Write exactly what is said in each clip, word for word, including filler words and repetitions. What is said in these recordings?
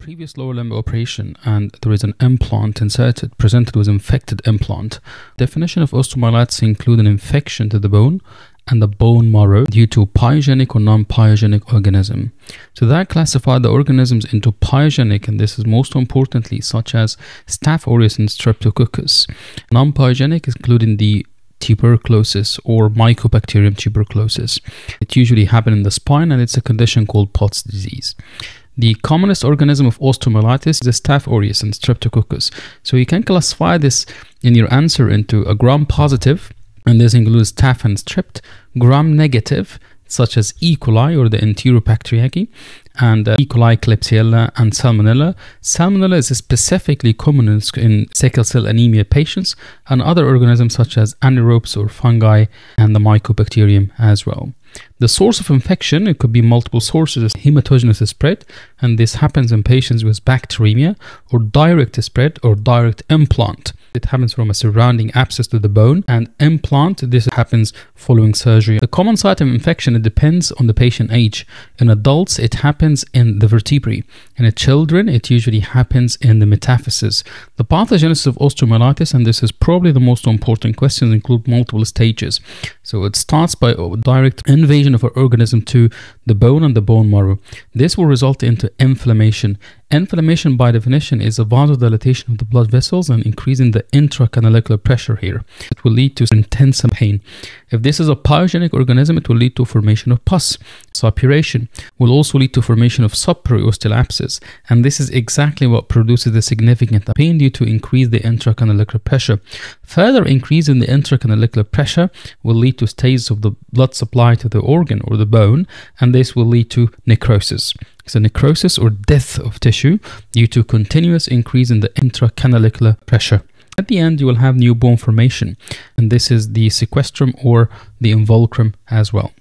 previous lower limb operation and there is an implant inserted, presented with infected implant. Definition of osteomyelitis include an infection to the bone and the bone marrow due to pyogenic or non-pyogenic organism. So that classified the organisms into pyogenic, and this is most importantly such as staph aureus and streptococcus. Non-pyogenic including the tuberculosis or mycobacterium tuberculosis. It usually happens in the spine and it's a condition called Pott's disease. The commonest organism of osteomyelitis is the staph aureus and streptococcus. So you can classify this in your answer into a gram-positive, and this includes staph and strept, gram-negative, such as E. coli or the Enterobacteriaceae, and uh, E. coli, Klebsiella, and salmonella. Salmonella is specifically common in, in sickle cell anemia patients, and other organisms such as anaerobes or fungi, and the mycobacterium as well. The source of infection, it could be multiple sources. Hematogenous spread, and this happens in patients with bacteremia, or direct spread or direct implant. It happens from a surrounding abscess to the bone, and implant, this happens following surgery. The common site of infection, it depends on the patient age. In adults, it happens in the vertebrae, and in children, it usually happens in the metaphysis. The pathogenesis of osteomyelitis, and this is probably the most important question, include multiple stages. So it starts by direct invasion of an organism to the bone and the bone marrow. This will result into inflammation. Inflammation by definition is a vasodilatation of the blood vessels and increasing the intracanalicular pressure here. It will lead to intense pain. If this is a pyogenic organism, it will lead to formation of pus. Suppuration will also lead to formation of subperiosteal abscess, and this is exactly what produces the significant pain due to increase the intracanalicular pressure. Further increase in the intracanalicular pressure will lead to stages of the blood supply to the organ or the bone, and this will lead to necrosis. So necrosis or death of tissue due to continuous increase in the intracanalicular pressure. At the end, you will have new bone formation, and this is the sequestrum or the involucrum as well.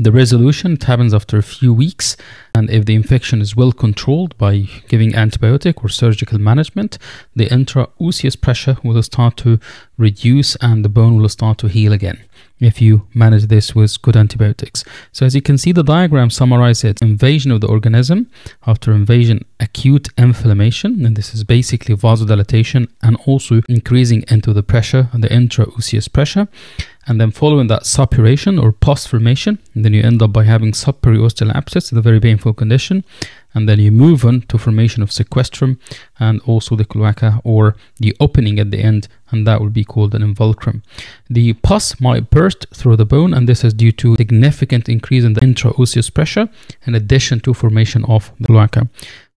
The resolution, it happens after a few weeks, and if the infection is well controlled by giving antibiotic or surgical management, the intraosseous pressure will start to reduce and the bone will start to heal again if you manage this with good antibiotics. So as you can see, the diagram summarizes it. Invasion of the organism, after invasion, acute inflammation, and this is basically vasodilatation and also increasing into the pressure, the intraosseous pressure, and then following that, suppuration or pus formation, and then you end up by having subperiosteal abscess, a very painful condition, and then you move on to formation of sequestrum and also the cloaca or the opening at the end, and that would be called an involucrum. The pus might burst through the bone, and this is due to significant increase in the intraosseous pressure in addition to formation of the cloaca.